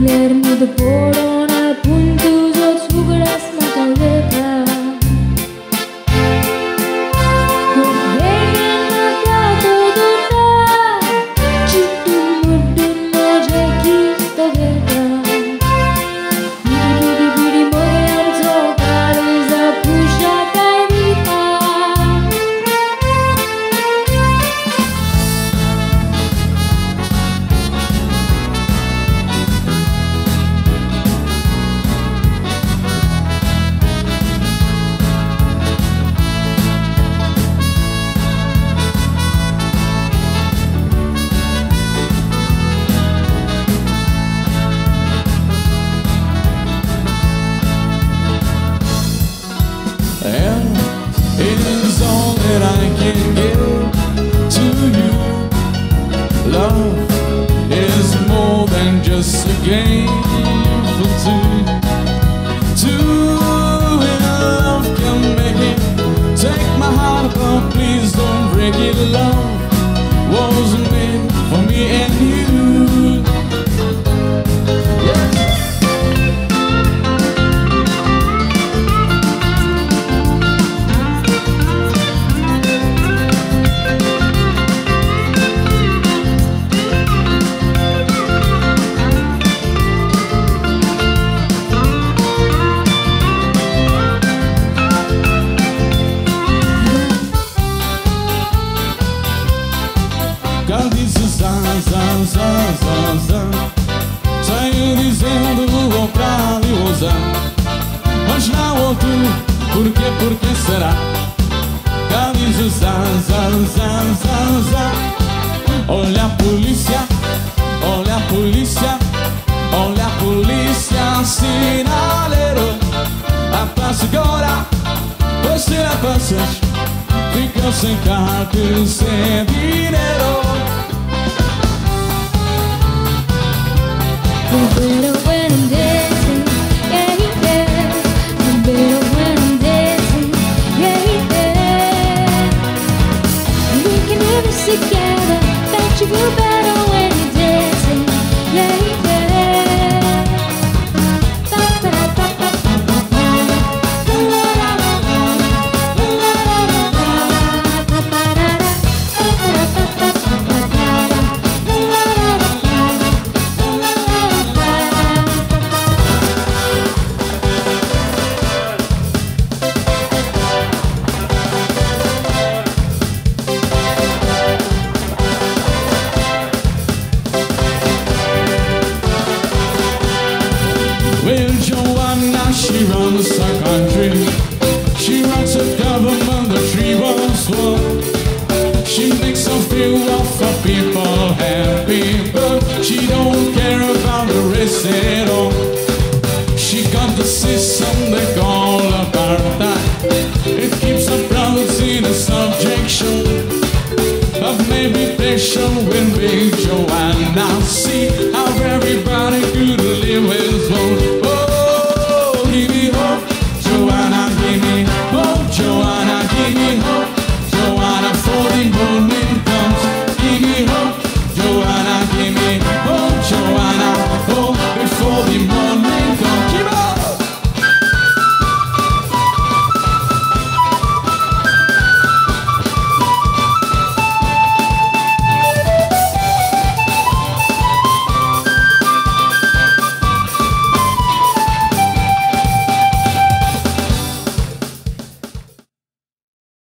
Lernu de porona puntu jos uguras la caleta. Venga na plato dona, chitu mudun moje kista geta. Biri biri mojar zokar za pusha karita. Love is more than just a game for two. Two in love can make it. Take my heart, but please don't break it. Love was made for me and you. Saiu dizendo vou pra Liosa, mas não outro, porque será? Cá diz o zan. Olha a polícia, olha a polícia, olha a polícia, sinaleiro. A paz agora, você na passas, fica sem carro, sem dinheiro. Pero bueno, she runs her country, she runs her government that she once was. She makes a few of her people happy, but she don't care about the rest at all. She got the system they call apartheid. It keeps her province in a subjection. But maybe patient will be Joanna. See how everybody could live as one.